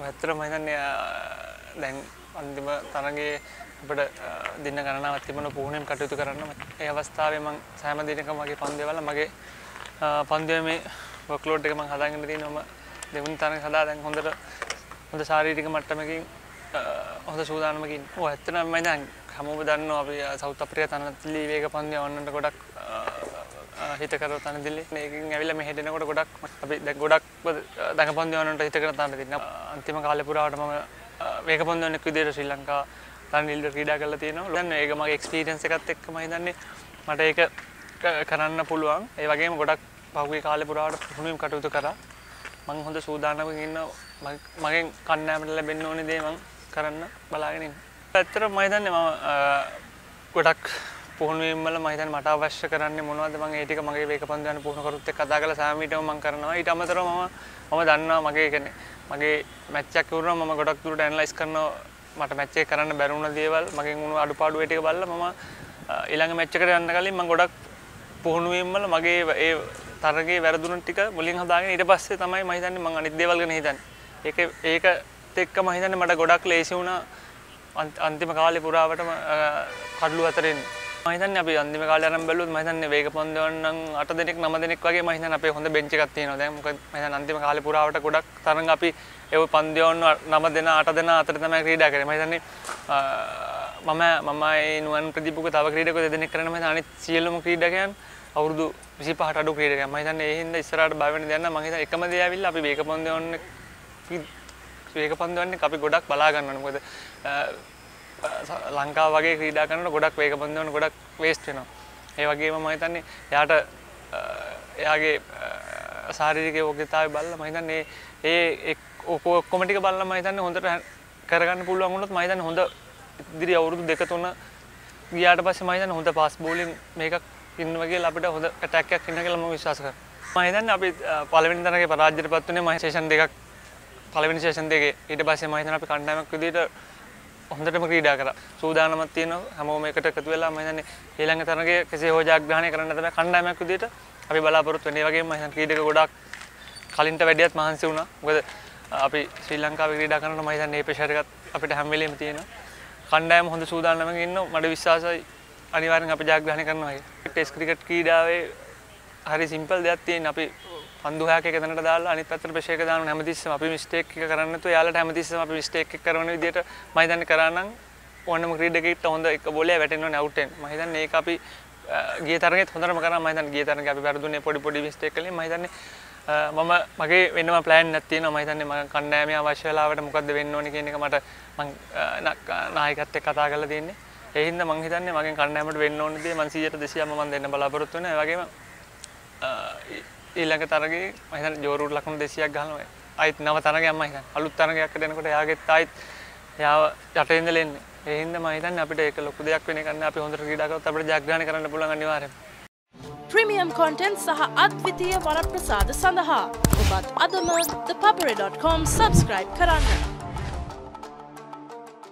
Wajar mainannya dan antiba tarangi pada dina karena mati mana puhunem kado itu karena ya pasti memang saya mandi ini kemagi pandai bala mage pandai me workload dengan menghadangin ini nama dengan tarangi hadang untuk sehari dengan mata magi untuk sudah magi wajar mainan kamu berdan no abis sahuta pria tanah tili bega pandai orang godak හිතකරව තන දෙලි මේකෙන් ඇවිල්ලා මේ හැදෙනකොට ගොඩක් අපි දැන් ගොඩක් දඟපන් දෙනවන්ට හිතකරව තන දෙන්න අන්තිම කාලේ පුරාවට මම වේගපන්දුවන්ෙක් විදියට ශ්‍රී ලංකා තනිල් ක්‍රීඩා කරලා තියෙනවා දැන් මේක මගේ එක්ස්පීරියන්ස් එකත් එක්කම හිතන්නේ මට ඒක කරන්න පුළුවන් ඒ වගේම ගොඩක් පහුගිය කාලේ පුරාවට පුහුණුවෙන් කටයුතු කරා මම හොඳ සූදානමකින් ඉන්න මගෙන් කන්නෑමට ලැබෙන්න ඕනේ දේ මම කරන්න බලාගෙන ඉන්නවා ඇත්තටම මම හිතන්නේ මම ගොඩක් පුහුණුවෙන් වල මම හිතන්නේ මට අවශ්‍ය කරන්නේ මොනවද මම ඒ ටික මගේ වේගපන්දුවන් පුහුණු කරුත් එක්ක කතා කරලා සාමීටම මම කරනවා ඊට අමතරව මම දන්නවා මගේ කියන්නේ මගේ මැච් එකක් වුණාම මම ගොඩක් දුරට ඇනලයිස් කරනවා මට මැච් එක කරන්න බැරි වුණ දේවල් මගෙන් වුණ අඩුපාඩු ඒ ටික බලලා මම ඊළඟ මැච් එකට යන්න කලින් මම ගොඩක් පුහුණුවෙන් වල මගේ ඒ තරගයේ වැරදුණු ටික මුලින් හදාගෙන ඊට පස්සේ තමයි මම හිතන්නේ මම අනිත් දේවල් ගැන හිතන්නේ ඒකත් එක්ක මම හිතන්නේ මට ගොඩක් ලේසි වුණා අන්තිම කාලේ පුරාවටම කඩළු අතරින් මහිතන්නේ අපි අන්තිම කාලේ ආරම්භ බැලුවොත් මහිතන්නේ වේගපන්දුවන් නම් 8 දෙනෙක් 9 දෙනෙක් වගේ මහිතන්නේ අපේ හොඳ බෙන්ච් එකක් තියෙනවා දැන් මොකද මහිතන්නේ අන්තිම කාලේ පුරාවට ගොඩක් තරඟ අපි ඒ පන්දුවන් 9 දෙනා 8 දෙනා අතර තමයි ක්‍රීඩා කරන්නේ මහිතන්නේ මම ඒ නුවන් ප්‍රදීපුක තව ක්‍රීඩකයෝ දෙදෙනෙක් කරනවා මහිතන්නේ අනිත් සියලුම ක්‍රීඩකයන් අවුරුදු 25ට අඩු ක්‍රීඩකයන් මහිතන්නේ ඒ හින්දා ඉස්සරහට බය වෙන්න දෙයක් නැහැ මම හිතන්නේ එකම දේ ආවිල්ලා අපි වේගපන්දුවන් එක්ක අපි ගොඩක් බලා ගන්න ඕනේ මොකද ලංකාව වගේ ක්‍රීඩා කරනකොට ගොඩක් වේගපන්දුවන් ගොඩක් වේස්ට් වෙනවා. ඒ වගේම මම හිතන්නේ එයාට එයාගේ ශාරීරික යෝග්‍යතාවය බලලා මම හිතන්නේ ඒ ඔක්කොම ටික බලලා මම හිතන්නේ හොඳට කරගන්න පුළුවන් වුණොත් මම හිතන්නේ හොඳ ඉදිරි අවුරුදු 2-3 ගියාට පස්සේ මම හිතන්නේ හොඳ පාස් බෝලින් මේකක් ඉන්නවා කියලා අපිට හොඳ ඇටැක් එකක් ඉන්න කියලා මම විශ්වාස කරනවා. මම හිතන්නේ අපි පළවෙනි තරගේ පරාජයට පත් වුණේ මම සෙෂන් දෙකක් පළවෙනි සෙෂන් දෙකේ ඊට පස්සේ මම හිතන්නේ අපි කණ්ඩායමක් විදිහට හොඳටම ක්‍රීඩා කරා සූදානමක් තියෙනවා හැමෝම එකට එකතු වෙලා මම හිතන්නේ ඊළඟ තරගයේ කෙසේ හෝ ජයග්‍රහණය කරන්න තමයි කණ්ඩායමක් විදිහට අපි බලාපොරොත්තු වෙන්නේ. ඒ වගේම මම හිතන්නේ ක්‍රීඩක ගොඩක් කලින්ට වැඩියත් මහන්සි වුණා. මොකද අපි ශ්‍රී ලංකාවේ ක්‍රීඩා කරනකොට මම හිතන්නේ මේ ප්‍රෙෂර් එකත් අපිට හැම වෙලෙම තියෙනවා. කණ්ඩායම හොඳ සූදානමකින් ඉන්නවා. මට විශ්වාසයි අනිවාර්යෙන් අපි ජයග්‍රහණය කරනවා කියලා. ටෙස්ට් ක්‍රිකට් ක්‍රීඩාවේ හරි සිම්පල් දෙයක් තියෙනවා. අපි පන්දු 6ක් එක තැනට දාලා අනිත් පැත්තට ප්‍රෙෂර් එක දානවා හැමතිස්සම අපි මිස්ටේක් එක කරන්නේ නැතුව එයාලට හැමතිස්සම අපි මිස්ටේක් එක කරන විදිහට මම හිතන්නේ කරා නම් ඕනම ක්‍රීඩකෙක්ට හොඳ එක බෝලේ වැටෙන්න ඕනේ අවුට් වෙන්න. මම හිතන්නේ ඒක අපි ගිය තරගෙත් හොඳටම කරා මම හිතන්නේ ගිය තරගෙ අපි වැරදුනේ පොඩි මිස්ටේක් කලින් මම හිතන්නේ මම මගේ වෙනම ප්ලෑන් එකක් තියෙනවා මම හිතන්නේ මම කණ්ඩායමේ අවශ්‍ය වෙලාවට මොකද්ද වෙන්න ඕනේ කියන එක මට මම නායකත් එක්ක කතා කරලා තියෙන්නේ. ඒ හින්දා මම හිතන්නේ මගෙන් කණ්ඩායමට වෙන්න ඕනේ දේ මම 100%ක්ම මම දෙන්න බලාපොරොත්තු වෙනවා. ඒ වගේම ඊළඟ තරගයේ මම හිතන්නේ ජෝරුඩ් ලකුණු 200ක් ගහනවා. ආයිත් නව තරගයක් මම හිතන්නේ අලුත් තරගයක් දෙනකොට එයාගෙත් ආයිත් එයාව යට ඉඳලා එන්නේ. ඒ හින්දා මම හිතන්නේ අපිට ඒක ලොකු දෙයක් වෙන එකක් නෑ. අපි හොඳට ක්‍රීඩා කරොත් අපිට ජයග්‍රහණය කරන්න පුළුවන් අනිවාර්යයෙන්ම. ප්‍රීමියම් කන්ටෙන්ට් සහ අද්විතීය වරප්‍රසාද සඳහා ඔබත් අදම thepapare.com subscribe කරන්න.